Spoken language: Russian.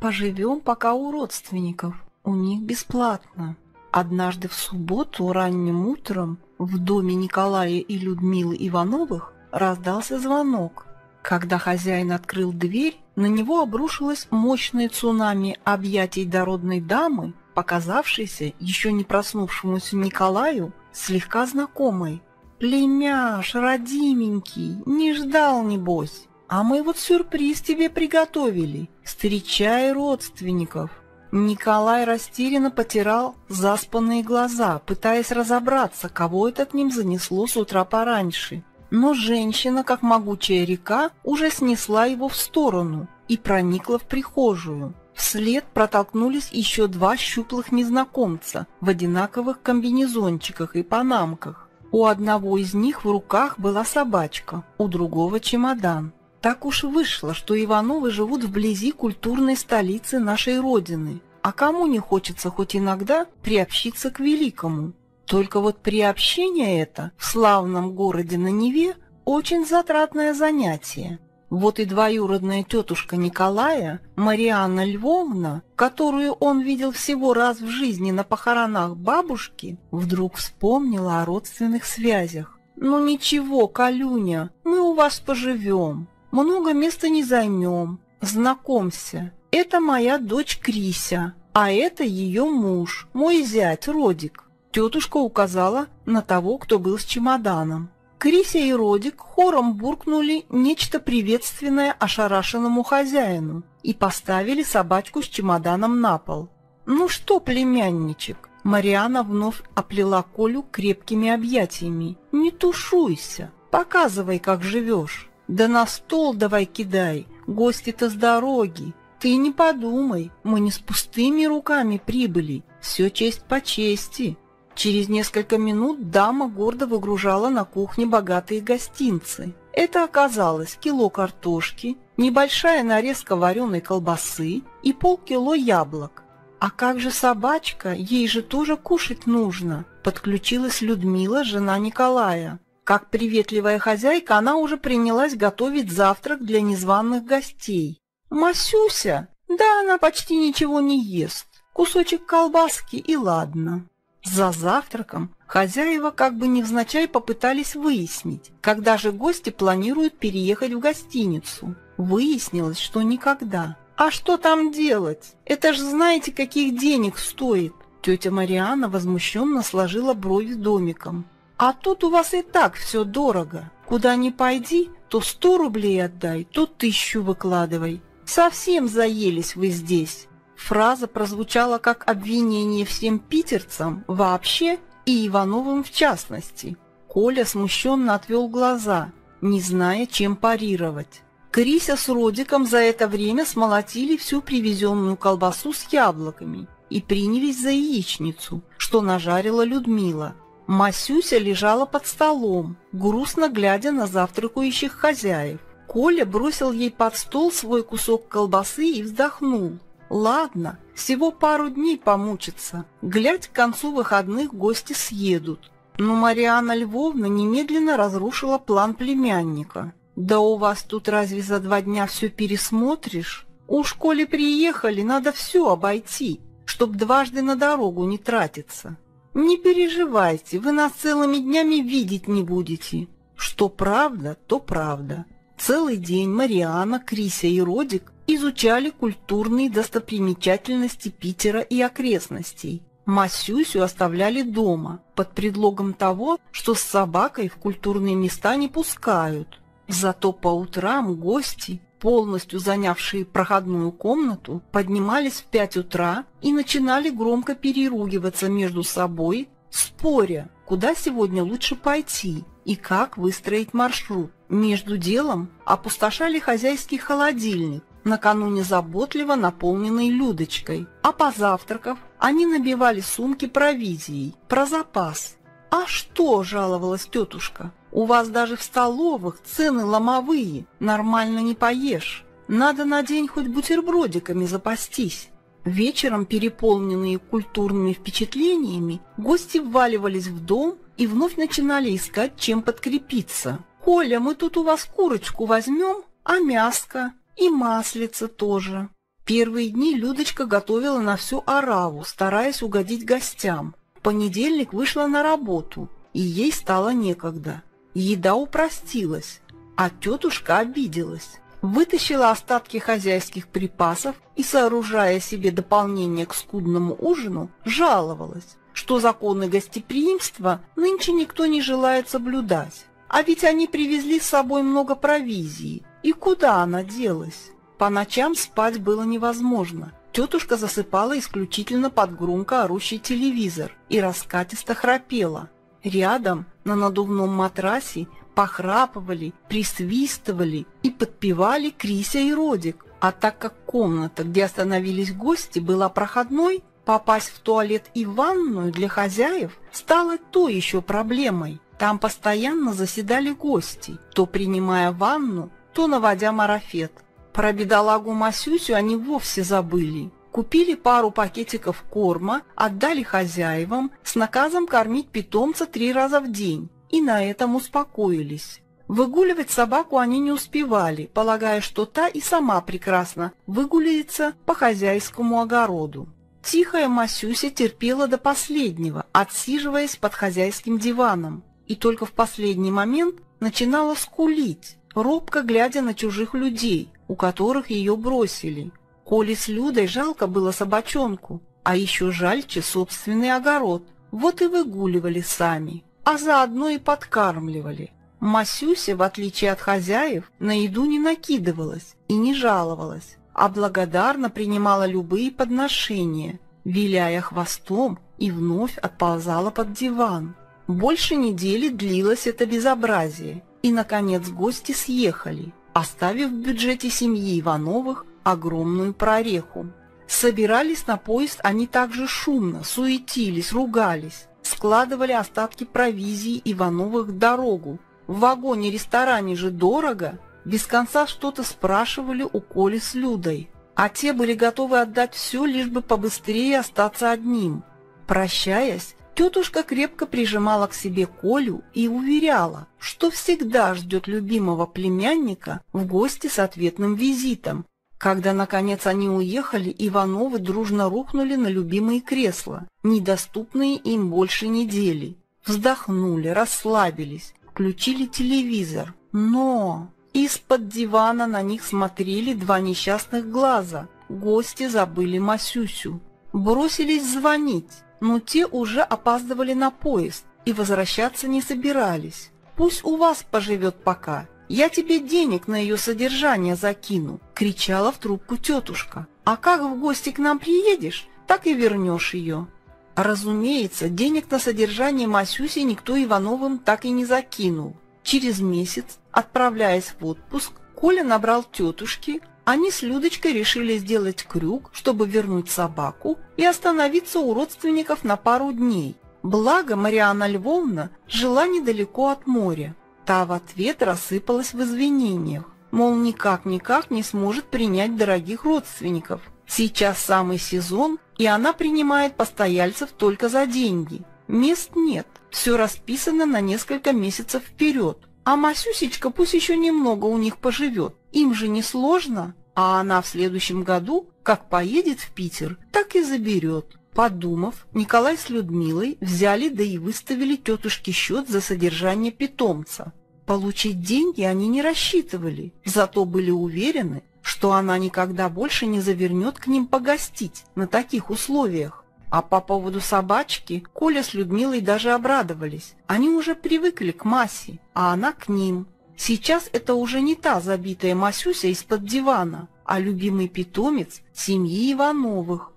Поживем пока у родственников, у них бесплатно. Однажды в субботу ранним утром в доме Николая и Людмилы Ивановых раздался звонок. Когда хозяин открыл дверь, на него обрушилось мощное цунами объятий дородной дамы, показавшейся еще не проснувшемуся Николаю слегка знакомой. «Племяш, родименький, не ждал, небось? А мы вот сюрприз тебе приготовили. Встречай родственников!» Николай растерянно потирал заспанные глаза, пытаясь разобраться, кого это к ним занесло с утра пораньше. Но женщина, как могучая река, уже снесла его в сторону и проникла в прихожую. Вслед протолкнулись еще два щуплых незнакомца в одинаковых комбинезончиках и панамках. У одного из них в руках была собачка, у другого чемодан. Так уж вышло, что Ивановы живут вблизи культурной столицы нашей Родины, а кому не хочется хоть иногда приобщиться к великому? Только вот приобщение это в славном городе на Неве очень затратное занятие. Вот и двоюродная тетушка Николая, Марианна Львовна, которую он видел всего раз в жизни на похоронах бабушки, вдруг вспомнила о родственных связях. «Ну ничего, Калюня, мы у вас поживем. Много места не займем. Знакомься, это моя дочь Крися, а это ее муж, мой зять Родик». Тетушка указала на того, кто был с чемоданом. Крися и Родик хором буркнули нечто приветственное ошарашенному хозяину и поставили собачку с чемоданом на пол. «Ну что, племянничек?» Марианна вновь оплела Колю крепкими объятиями. «Не тушуйся, показывай, как живешь. Да на стол давай кидай, гости-то с дороги. Ты не подумай, мы не с пустыми руками прибыли, все честь по чести». Через несколько минут дама гордо выгружала на кухне богатые гостинцы. Это оказалось кило картошки, небольшая нарезка вареной колбасы и полкило яблок. «А как же собачка, ей же тоже кушать нужно», – подключилась Людмила, жена Николая. Как приветливая хозяйка, она уже принялась готовить завтрак для незваных гостей. «Масюся? Да она почти ничего не ест. Кусочек колбаски и ладно». За завтраком хозяева как бы невзначай попытались выяснить, когда же гости планируют переехать в гостиницу. Выяснилось, что никогда. «А что там делать? Это ж знаете, каких денег стоит!» Тетя Марианна возмущенно сложила брови домиком. «А тут у вас и так все дорого. Куда ни пойди, то 100 рублей отдай, то 1000 выкладывай. Совсем заелись вы здесь!» Фраза прозвучала как обвинение всем питерцам вообще и Ивановым в частности. Коля смущенно отвел глаза, не зная, чем парировать. Крися с Родиком за это время смолотили всю привезенную колбасу с яблоками и принялись за яичницу, что нажарила Людмила. Масюся лежала под столом, грустно глядя на завтракающих хозяев. Коля бросил ей под стол свой кусок колбасы и вздохнул. «Ладно, всего пару дней помучиться, глядь, к концу выходных гости съедут». Но Марианна Львовна немедленно разрушила план племянника. «Да у вас тут разве за 2 дня все пересмотришь? Уж коли приехали, надо все обойти, чтоб дважды на дорогу не тратиться. Не переживайте, вы нас целыми днями видеть не будете». Что правда, то правда. Целый день Марианна, Крися и Родик изучали культурные достопримечательности Питера и окрестностей. Масюсю оставляли дома под предлогом того, что с собакой в культурные места не пускают. Зато по утрам гости, полностью занявшие проходную комнату, поднимались в 5 утра и начинали громко переругиваться между собой, споря, куда сегодня лучше пойти и как выстроить маршрут. Между делом опустошали хозяйский холодильник, накануне заботливо наполненной Людочкой, а позавтракав они набивали сумки провизией, про запас. «А что, — жаловалась тетушка, — у вас даже в столовых цены ломовые, нормально не поешь, надо на день хоть бутербродиками запастись». Вечером, переполненные культурными впечатлениями, гости вваливались в дом и вновь начинали искать, чем подкрепиться. «Коля, мы тут у вас курочку возьмем, а мяско? И маслица тоже». Первые дни Людочка готовила на всю ораву, стараясь угодить гостям. В понедельник вышла на работу, и ей стало некогда. Еда упростилась, а тетушка обиделась. Вытащила остатки хозяйских припасов и, сооружая себе дополнение к скудному ужину, жаловалась, что законы гостеприимства нынче никто не желает соблюдать. А ведь они привезли с собой много провизии, и куда она делась? По ночам спать было невозможно. Тетушка засыпала исключительно под громко орущий телевизор и раскатисто храпела. Рядом, на надувном матрасе, похрапывали, присвистывали и подпевали Крися и Родик. А так как комната, где остановились гости, была проходной, попасть в туалет и ванную для хозяев стало той еще проблемой. Там постоянно заседали гости, то принимая ванну, то наводя марафет. Про бедолагу Масюсю они вовсе забыли. Купили пару пакетиков корма, отдали хозяевам с наказом кормить питомца 3 раза в день, и на этом успокоились. Выгуливать собаку они не успевали, полагая, что та и сама прекрасно выгуляется по хозяйскому огороду. Тихая Масюся терпела до последнего, отсиживаясь под хозяйским диваном, и только в последний момент начинала скулить, робко глядя на чужих людей, у которых ее бросили. Коле с Людой жалко было собачонку, а еще жальче собственный огород, вот и выгуливали сами, а заодно и подкармливали. Масюся, в отличие от хозяев, на еду не накидывалась и не жаловалась, а благодарно принимала любые подношения, виляя хвостом, и вновь отползала под диван. Больше недели длилось это безобразие, и, наконец, гости съехали, оставив в бюджете семьи Ивановых огромную прореху. Собирались на поезд они также шумно, суетились, ругались, складывали остатки провизии Ивановых в дорогу. В вагоне-ресторане же дорого, без конца что-то спрашивали у Коли с Людой, а те были готовы отдать все, лишь бы побыстрее остаться одним. Прощаясь, тетушка крепко прижимала к себе Колю и уверяла, что всегда ждет любимого племянника в гости с ответным визитом. Когда, наконец, они уехали, Ивановы дружно рухнули на любимые кресла, недоступные им больше недели. Вздохнули, расслабились, включили телевизор, но из-под дивана на них смотрели 2 несчастных глаза. Гости забыли Масюсю. Бросились звонить, но те уже опаздывали на поезд и возвращаться не собирались. «Пусть у вас поживет пока, я тебе денег на ее содержание закину», — кричала в трубку тетушка. «А как в гости к нам приедешь, так и вернешь ее». Разумеется, денег на содержание Масюси никто Ивановым так и не закинул. Через месяц, отправляясь в отпуск, Коля набрал тетушки. Они с Людочкой решили сделать крюк, чтобы вернуть собаку и остановиться у родственников на пару дней. Благо Марианна Львовна жила недалеко от моря. Та в ответ рассыпалась в извинениях, мол, никак-никак не сможет принять дорогих родственников. Сейчас самый сезон, и она принимает постояльцев только за деньги. Мест нет, все расписано на несколько месяцев вперед. А Масюсечка пусть еще немного у них поживет, им же не сложно, а она в следующем году, как поедет в Питер, так и заберет. Подумав, Николай с Людмилой взяли да и выставили тетушке счет за содержание питомца. Получить деньги они не рассчитывали, зато были уверены, что она никогда больше не завернет к ним погостить на таких условиях. А по поводу собачки Коля с Людмилой даже обрадовались. Они уже привыкли к Масе, а она к ним. Сейчас это уже не та забитая Масюся из-под дивана, а любимый питомец семьи Ивановых,